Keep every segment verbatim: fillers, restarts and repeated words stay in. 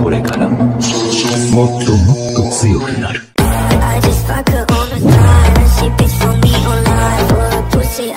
これからももっともっと強くなる。 I just fuck her all the time. She bitch for me online for a pussy.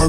I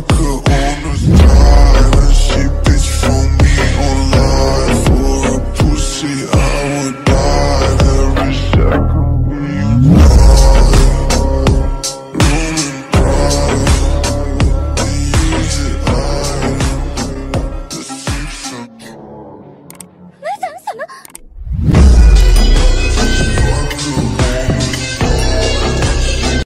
could